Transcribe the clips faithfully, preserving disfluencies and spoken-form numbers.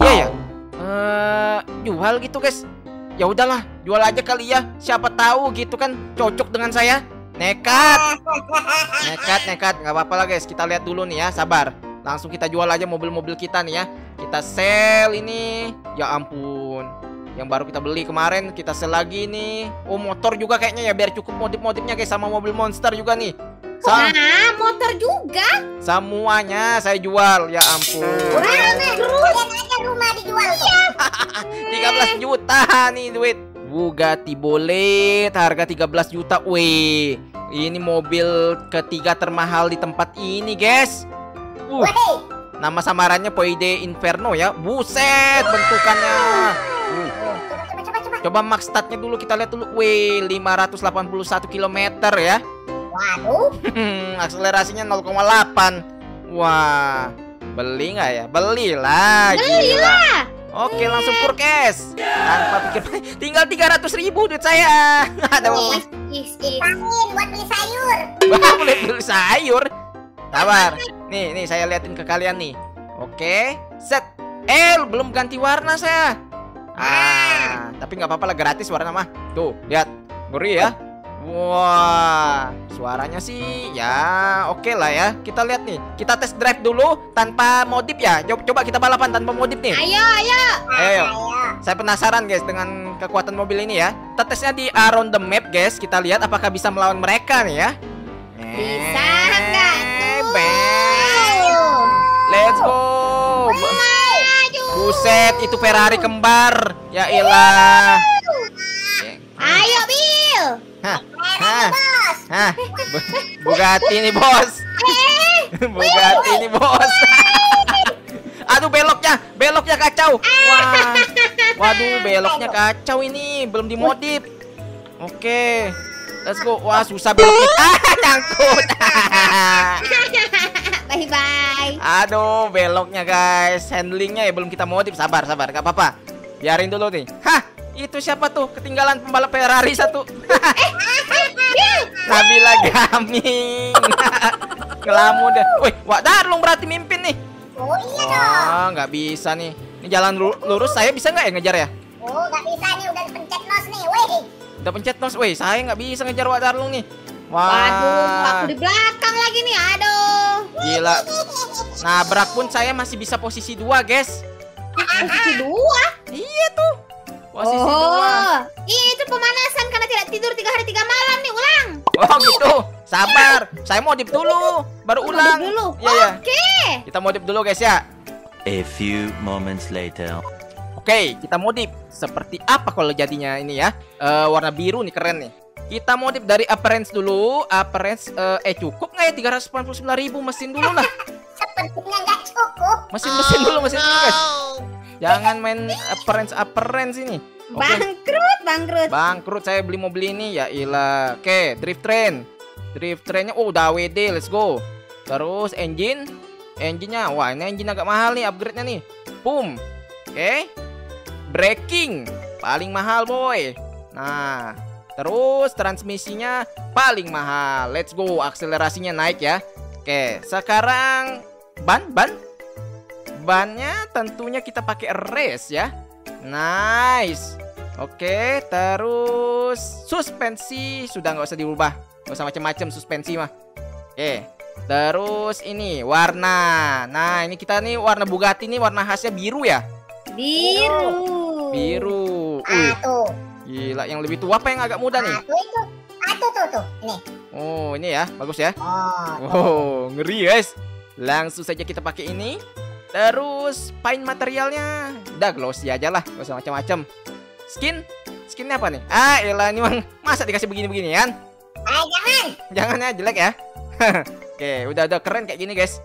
Iya ya? Uh, jual gitu guys? Ya udahlah, jual aja kali ya. Siapa tahu gitu kan cocok dengan saya. Nekat, nekat, nekat. Gak apa-apa lah guys. Kita lihat dulu nih ya. Sabar. Langsung kita jual aja mobil-mobil kita nih ya. Kita sell ini. Ya ampun, yang baru kita beli kemarin kita sell lagi nih. Oh motor juga kayaknya ya, biar cukup modif-modifnya guys. Sama mobil monster juga nih. Sama motor juga. Semuanya saya jual. Ya ampun. Rumah dijual tuh. tiga belas juta nih duit. Bugatti Bolet harga tiga belas juta. Wih, ini mobil ketiga termahal di tempat ini guys. uh, Nama samarannya Poyde Inferno ya. Buset bentukannya. uh. Coba max statnya dulu, kita lihat dulu. Wih, lima ratus delapan puluh satu kilometer ya. Waduh. Akselerasinya nol koma delapan. Wah, beli nggak ya? Belilah. Belilah. Oke, langsung pur cash. Tanpa pikir pikir, tinggal tiga ratus ribu duit saya. Ada uang. Dipamin buat beli sayur. Buat beli sayur. Sabar. Nih, nih saya liatin ke kalian nih. Oke, set. Eh, belum ganti warna saya. Ah, tapi nggak apa-apa lah, gratis warna mah. Tuh, lihat. Gurih ya. Wah, suaranya sih ya oke okay lah ya. Kita lihat nih, kita test drive dulu tanpa modif ya. Coba kita balapan tanpa modif nih. Ayo, ayo. Ayo. Saya penasaran guys dengan kekuatan mobil ini ya. Kita tesnya di around the map guys. Kita lihat apakah bisa melawan mereka nih ya. Bisa enggak? Let's go. Buset, itu Ferrari kembar. Ya elah. Ayo, Bil. Hah, hah, hah, Bugatti nih bos. Bugatti nih bos. Aduh beloknya, beloknya kacau. Wah, waduh beloknya kacau ini, belum dimodif. Oke, let's go. Wah susah beloknya. Ah, nyangkut. Bye bye. Aduh, beloknya guys. Handlingnya ya belum kita modif. Sabar, sabar, gak apa-apa. Biarin dulu nih. Hah, itu siapa tuh? Ketinggalan pembalap Ferrari satu. Nabila Gaming. Ngelamu deh. Wih, Wactarlung berarti mimpin nih. Oh iya dong. Ah, nggak bisa nih. Ini jalan lurus, saya bisa nggak ya ngejar ya? Oh, nggak bisa nih, udah pencet nos nih. Wih. Udah pencet nos, wih. Saya nggak bisa ngejar Wactarlung nih. Wah. Waduh, aku di belakang lagi nih. Aduh. Gila. Nabrak pun saya masih bisa posisi dua, guys. Posisi dua? Iya tuh. Posisi oh. dua. Iya, itu pemanasan karena tidak tidur tiga hari tiga malam nih. Ulang. Oh gitu. Sabar. Saya modif dulu, baru oh, ulang. Modif dulu. Ya, ya. Oke. Okay. Kita modif dulu, guys ya. A few moments later. Oke, okay, kita modif. Seperti apa kalau jadinya ini ya? Uh, warna biru nih keren nih. Kita modif dari appearance dulu. Appearance uh, eh cukup nggak ya tiga ratus delapan puluh sembilan ribu mesin dulu lah. Sepertinya nggak cukup. Mesin-mesin dulu, mesin dulu guys. Jangan main appearance appearance ini. Okay. Bangkrut, bangkrut. Bangkrut saya beli mobil ini ya ilah. Oke, okay, drift train. Drift trainnya oh udah W D, let's go. Terus engine. Engine-nya wah ini engine agak mahal nih upgrade-nya nih. Boom. Oke. Okay. Braking paling mahal boy. Nah, terus transmisinya paling mahal. Let's go. Akselerasinya naik ya. Oke, sekarang ban ban bannya tentunya kita pakai race ya. Nice. Oke, terus suspensi sudah nggak usah dirubah. Nggak usah macam-macam suspensi mah. Oke, terus ini warna. Nah, ini kita nih warna Bugatti nih warna khasnya biru ya. Biru. Biru. Aduh. Gila, yang lebih tua apa yang agak muda nih? Atuh itu, atuh tuh tuh, ini. Oh, ini ya, bagus ya. Oh, oh ngeri guys. Langsung saja kita pakai ini. Terus paint materialnya, udah glossy aja lah, gak usah macam-macam. Skin, skinnya apa nih? Ah, elah ini bang, masa dikasih begini-beginian? Ah, jangan. Jangan ya, jelek ya. Oke, udah udah keren kayak gini guys.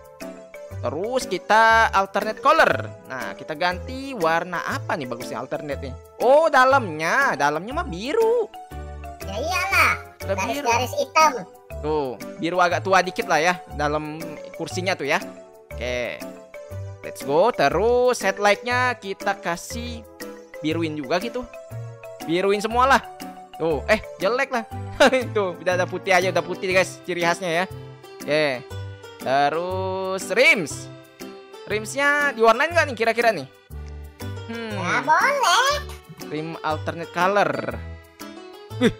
Terus kita alternate color. Nah, kita ganti warna apa nih bagusnya alternate nih? Oh, dalamnya, dalamnya mah biru. Ya iyalah, garis-garis hitam. Tuh, biru agak tua dikit lah ya dalam kursinya tuh ya. Oke. Let's go. Terus headlight-nya kita kasih biruin juga gitu. Biruin semua lah. Tuh, eh jelek lah. Tuh, udah ada putih aja, udah putih guys ciri khasnya ya. Oke. Terus rims, rimsnya diwarnain nggak nih kira-kira nih? Hmm. Nah, boleh. Rim alternate color. Wih.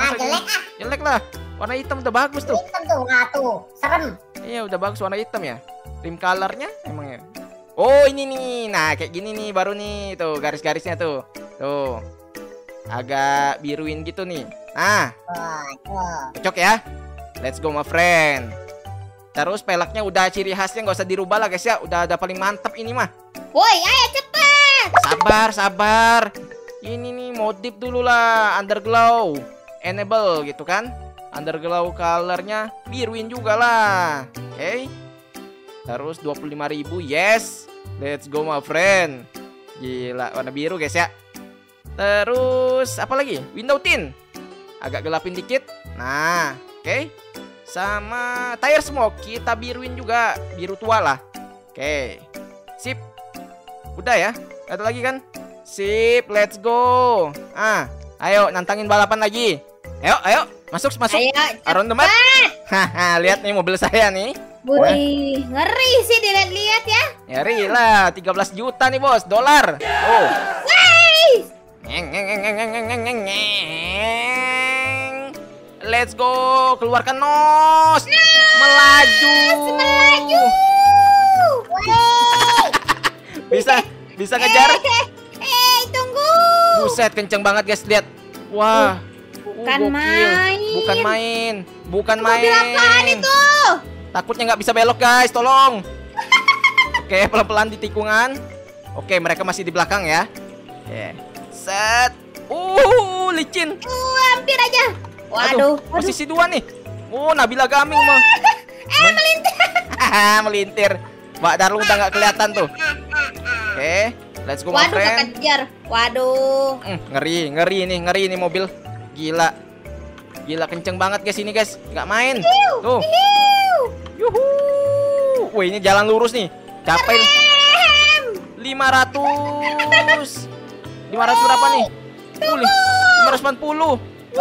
Ah jelek ah. Jelek lah. Warna hitam udah bagus tuh. Hitam tuh nggak tuh, serem. Iya udah bagus warna hitam ya. Rim colornya emangnya. Oh ini nih, nah kayak gini nih baru nih tuh garis-garisnya tuh, tuh agak biruin gitu nih. Nah. Cocok ya. Let's go my friend. Terus pelaknya udah ciri khasnya nggak usah dirubah lah guys ya. Udah ada paling mantap ini mah. Woi ayo cepet. Sabar sabar. Ini nih modif dulu lah. Underglow enable gitu kan. Underglow colornya biruin juga lah. Oke okay. Terus dua puluh lima ribu yes. Let's go my friend. Gila warna biru guys ya. Terus apa lagi? Window tint. Agak gelapin dikit. Nah oke okay. Sama tire smoke kita biruin juga. Biru tua lah. Oke. Sip. Udah ya. Ada lagi kan? Sip, let's go. Ah, ayo nantangin balapan lagi. Ayo, ayo. Masuk, masuk. Aron demat. Haha, lihat nih mobil saya nih. Wih, ngeri sih dilihat-lihat ya. Ngeri lah, tiga belas juta nih, Bos, dolar. Oh. Neng neng neng neng neng neng. Let's go, keluarkan nos, nos melaju, melaju. Bisa, bisa ngejar. Eh, eh, tunggu. Buset, kenceng banget guys, lihat. Wah, bukan uh, main, bukan main, bukan itu main. Mobil apaan itu? Takutnya nggak bisa belok guys, tolong. Oke, pelan-pelan di tikungan. Oke, mereka masih di belakang ya. Oke. Set, uh, licin. Uh, hampir aja. Waduh, aduh, posisi dua nih. Oh, Nabila Gaming mah. Eh, melintir. Melintir. Wactarlung udah nggak kelihatan tuh. Oke, okay, let's go. Waduh, kejar. Waduh. Hmm, ngeri, ngeri nih, ngeri nih mobil. Gila, gila kenceng banget guys ini guys. Nggak main. Tuh. Yuhu. Wah, ini jalan lurus nih. Capai lima ratus. lima ratus berapa nih? lima ratus delapan puluh. Ya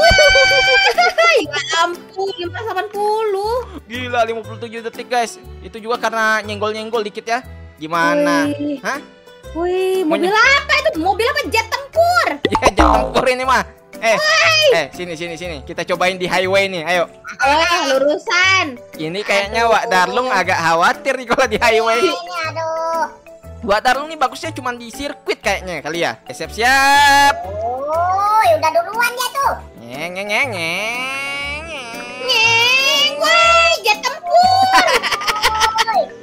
ampun, lima ratus delapan puluh. Gila, lima puluh tujuh detik, guys. Itu juga karena nyenggol-nyenggol dikit ya. Gimana? Wih. Hah? Wih, mobil apa itu? Mobil apa? Jet tempur. Ya, jet tempur ini mah. Eh, Wih. eh, sini sini sini. Kita cobain di highway nih, ayo. Eh, lurusan. Ini kayaknya Wactarlung agak khawatir nih kalau di highway. Ini aduh. Wactarlung nih bagusnya cuma di sirkuit kayaknya kali ya. Eh, siap-siap. Oh, ya udah duluan dia tuh. Nyeng nyeng nyeng nyeng. Nyeng, woi, jet tempur.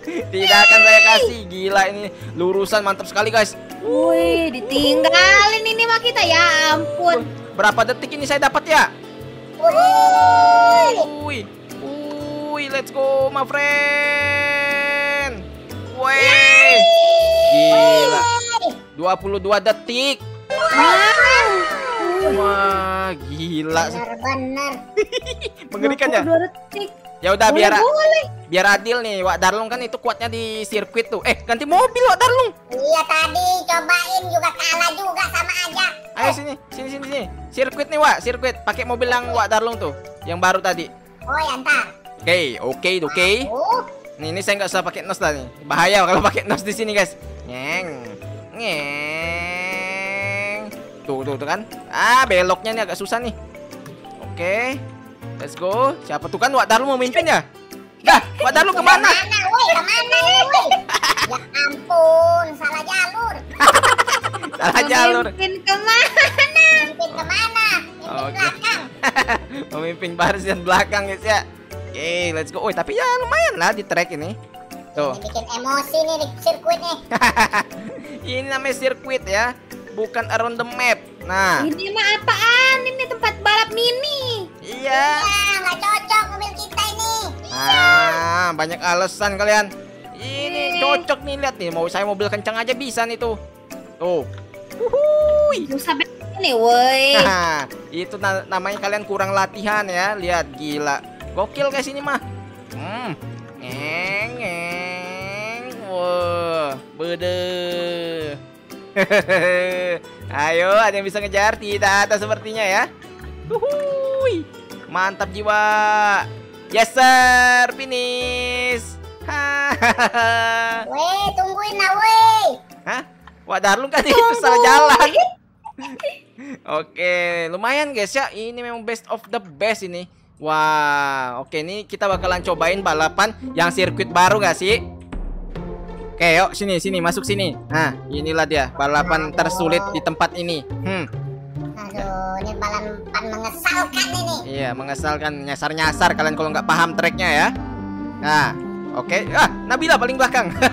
Tidak akan saya kasih. Gila, ini lurusan mantap sekali, guys. Wih, ditinggalin ini mah kita, ya ampun. Berapa detik ini saya dapat ya? Wih, wih, let's go, my friend. Wih, gila, dua puluh dua detik. Wah, gila. Benar-benar. Mengerikan ya? Ya udah, biar boleh. biar adil nih. Wactarlung kan itu kuatnya di sirkuit tuh. Eh, ganti mobil Wactarlung. Iya, tadi cobain juga kalah juga, sama aja. Ayo eh. sini, sini sini sini. Sirkuit nih, Wak, sirkuit. Pakai mobil yang Wactarlung tuh, yang baru tadi. Oh, ya entar. Oke, okay, oke, okay, oke. Okay. Nih, ini saya nggak usah pakai nos lah nih. Bahaya kalau pakai nos di sini, guys. Nyeng. Nyeng. Tuh, tuh, tuh kan. Ah, beloknya nih agak susah nih. Oke. Okay. Let's go. Siapa tuh kan Wactarlung mau memimpin ya? Dah, Wactarlung kemana? Kemana, woi? Kemana, woi? Ya ampun, salah jalur. Salah jalur. Memimpin kemana? Memimpin kemana? Memimpin belakang. Memimpin barisan belakang, guys ya. Oke, let's go. Woi, tapi ya lumayan lah di track ini. Tuh. Ini bikin emosi nih di sirkuit nih. Ini namanya sirkuit ya, bukan around the map. Nah. Ini mah apaan? Ini tempat balap mini. Iya. Iya, nggak cocok mobil kita ini. Iya. Ah, banyak alasan kalian. Ini Hei. cocok nih, lihat nih. Mau saya mobil kencang aja bisa nih tuh. Tuh. Wuhui. Usah nih, woi. Nah, itu na namanya kalian kurang latihan ya. Lihat, gila. Gokil guys ini mah. Hmm. Ngeng ngeng. Wah, bede. Ayo, ada yang bisa ngejar? Tidak ada sepertinya ya. Wuhui. Mantap jiwa. Yes sir, finish. Weh, tungguin lah weh. Hah? Wactarlung kan itu salah jalan. Oke, lumayan guys ya. Ini memang best of the best ini. Wah, wow. Oke, ini kita bakalan cobain balapan yang sirkuit baru gak sih? Oke, yuk sini sini masuk sini. Nah, inilah dia balapan tersulit di tempat ini. Hmm. Aduh, ini balapan mengesalkan ini. Iya, mengesalkan, nyasar-nyasar kalian kalau nggak paham tracknya ya. Nah, oke. Okay. Ah, Nabila paling belakang. Oke.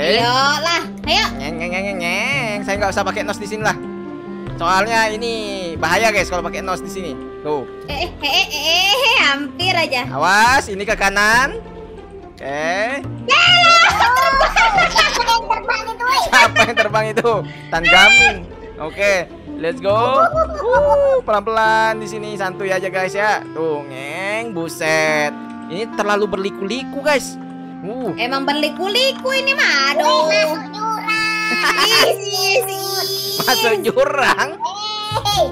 Okay. Ayolah, ayo. Nyeng, nyeng, nyeng, nyeng. Saya nggak usah pakai nos di sini lah. Soalnya ini bahaya guys kalau pakai nos di sini. Tuh. Eh, eh, eh, eh, eh, hampir aja. Awas, ini ke kanan. Oke. Okay. Oh, terbang itu. Siapa yang terbang itu? Tanggami. Oke. Okay. Let's go. Uh, pelan-pelan di sini, santuy aja guys ya. Tuh, ngeng, buset. Ini terlalu berliku-liku, guys. Uh. Emang berliku-liku ini mah. Aduh, Wih, masuk jurang. Masuk jurang. Hey.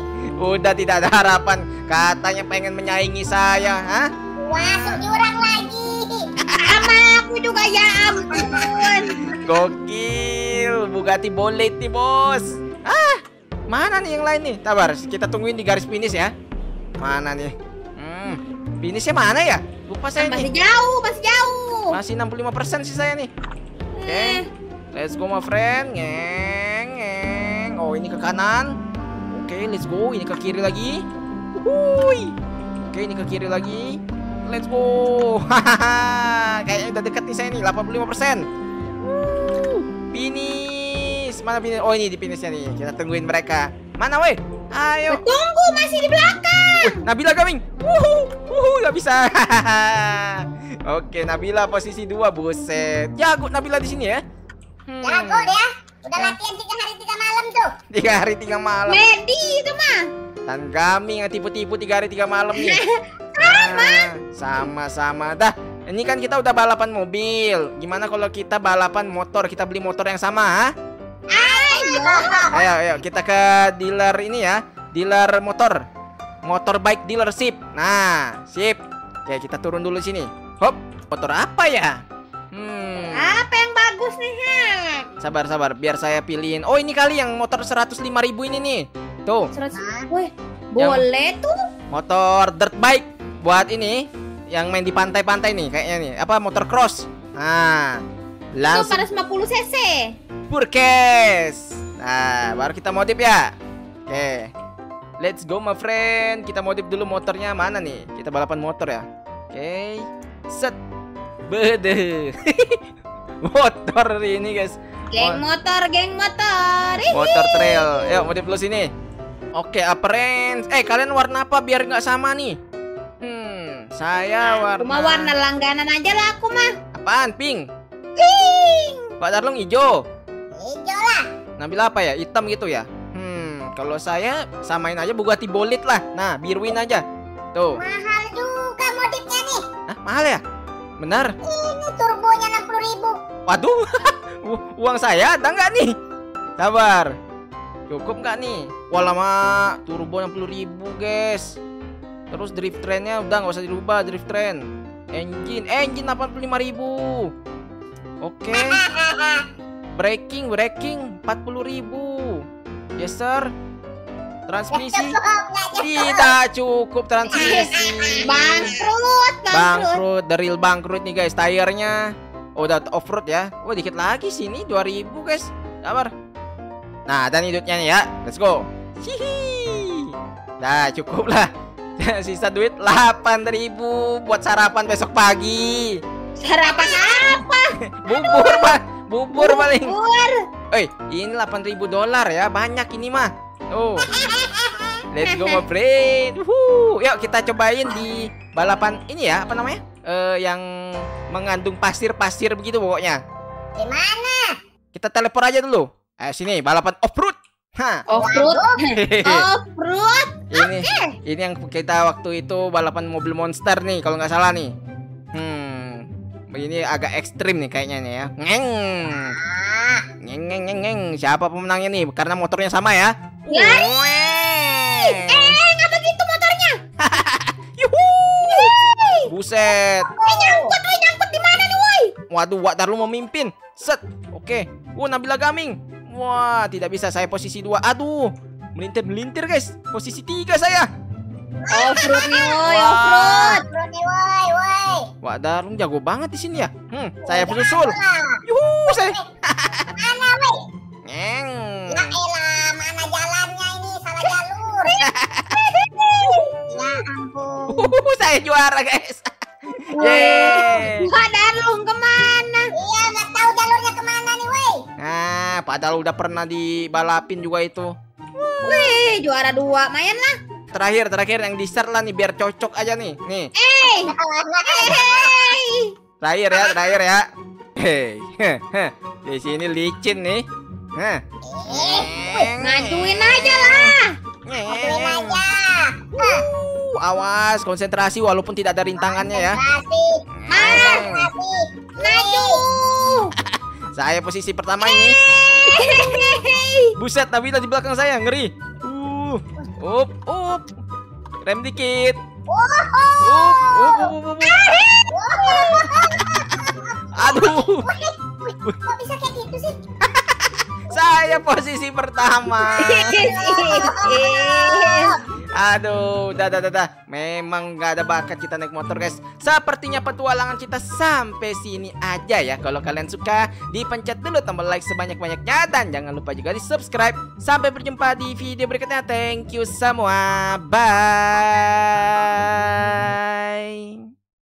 Udah tidak ada harapan. Katanya pengen menyaingi saya, hah? Masuk jurang lagi. Sama aku juga ya ampun. Gokil, Bugatti Bolet nih, Bos. Ah. Mana nih yang lain nih? Tabar, kita tungguin di garis finish ya. Mana nih? Hmm, finishnya mana ya? Lupa saya nih. Masih jauh, masih jauh. Masih enam puluh lima persen sih saya nih. Oke, okay. Let's go my friend. Ngeng, ngeng. Oh, ini ke kanan. Oke, okay, let's go. Ini ke kiri lagi. Oke, okay, ini ke kiri lagi. Let's go. Kayaknya udah dekat nih saya nih, delapan puluh lima persen. Finish. Mana finish? Oh, ini di finishnya nih. Kita tungguin mereka. Mana weh? Ayo. Tunggu, masih di belakang. Wih, Nabila Gaming. Wuhu, wuhu, nggak bisa. Oke, Nabila posisi dua, buset. Jago Nabila di sini ya. Hmm. Jago ya. Udah latihan tiga hari tiga malam tuh. Tiga hari tiga malam. Medi itu mah. Dan Gaming tipu-tipu tiga hari tiga malam nih. Sama. Sama-sama dah. Ini kan kita udah balapan mobil. Gimana kalau kita balapan motor? Kita beli motor yang sama, ha? Ayo. Ayo, ayo kita ke dealer ini ya. Dealer motor. Motorbike dealership. Nah, sip. Ya, kita turun dulu sini. Hop, motor apa ya? Hmm. Apa yang bagus nih, Han? Sabar, sabar, biar saya pilihin. Oh, ini kali yang motor seratus lima ribu ini nih. Tuh. Wih, boleh tuh. Motor dirt bike buat ini yang main di pantai-pantai nih kayaknya nih. Apa motor cross? Nah. Langsung seratus lima puluh cc. Purkes. Nah, baru kita modif ya. Oke. Let's go, my friend. Kita modif dulu motornya mana nih? Kita balapan motor ya. Oke. Set. Bede. Motor ini, guys. Geng motor, geng motor. Motor trail. Yuk, modif dulu sini. Oke, appearance. Eh, kalian warna apa biar nggak sama nih? Hmm, saya warna. Cuma warna langganan aja lah aku mah. Apaan? Pink. Pink. Wactarlung hijau. Hijau lah. Nabila apa ya? Hitam gitu ya. Kalau saya samain aja Bugatti Bolet lah. Nah, biruin aja. Tuh. Mahal juga modifnya nih. Hah, mahal ya? Benar. Ini turbonya enam puluh ribu. Waduh. Uang saya ada nggak nih? Sabar. Cukup nggak nih? Wah, lama turbo enam puluh ribu, guys. Terus drift trainnya udah nggak usah dirubah drift train. Engine, engine delapan puluh lima ribu. Oke. Okay. Braking, braking empat puluh ribu. Yes, sir. Transmisi tidak cukup, transmisi bangkrut, bangkrut, bangkrut, the real bangkrut nih guys. Tayarnya udah off road ya. Wah, dikit lagi sini dua ribu guys. Sabar. Nah, dan hidupnya nih ya. Let's go. Hihi. Nah, cukup lah. Sisa duit delapan ribu buat sarapan besok pagi. Sarapan apa? Bubur, Pak. Bubur paling. Bubur. Eh, ini delapan ribu dolar ya, banyak ini mah. Oh. Let's go, my friend. Wuhu. Yuk kita cobain di balapan ini ya, apa namanya? Eh, yang mengandung pasir-pasir begitu pokoknya. Gimana? Kita teleport aja dulu. Eh, sini balapan off-road. Hah. Off-road. Off-road. Ini okay. Ini yang kita waktu itu balapan mobil monster nih kalau nggak salah nih. Hmm. Ini agak ekstrim nih kayaknya nih ya. Ngeng. Ngeng, ngeng, ngeng, ngeng. Siapa pemenangnya nih? Karena motornya sama ya. Yeay. Eh, nggak begitu motornya. Yuhu. Buset. Wih, nyangkut, wih, nyangkut di mana nih, woi? Waduh, Wactarlung memimpin. Set. Oke. Wuh, Nabila Gaming. Wah, tidak bisa, saya posisi dua. Aduh. Melintir-melintir, guys. Posisi tiga saya. Offroad nih, woi. Offroad. Offroad nih, woi, woi. Wactarlung jago banget di sini ya. Hmm, saya susul. Yuhu, saya. Mana weh? Neng. Ya elah, mana jalannya ini? Salah jalur. Ya ampun. Uhuh, saya juara, guys. Yeay. Wactarlung kemana? Iya, nggak tahu jalurnya kemana nih, weh. Nah, padahal udah pernah dibalapin juga itu. Wih, juara dua, main lah. Terakhir, terakhir yang di start lah nih, biar cocok aja nih. Nih. Eh. Terakhir ya, terakhir ya. Hei, di sini licin nih. Hah. Ngajuin aja lah. Ngajuin aja. Uh, awas, konsentrasi walaupun tidak ada rintangannya ya. Mas, maju. Saya posisi pertama ini. Buset, Nabila di belakang saya, ngeri. Uh, up, up. Rem dikit. Up, up, up, up. Aduh. Kok bisa kayak gitu sih? Saya posisi pertama. Aduh, dah, dah, dah, dah. Memang nggak ada bakat kita naik motor, guys. Sepertinya petualangan kita sampai sini aja ya. Kalau kalian suka, dipencet dulu tombol like sebanyak-banyaknya. Dan jangan lupa juga di subscribe. Sampai berjumpa di video berikutnya. Thank you semua. Bye.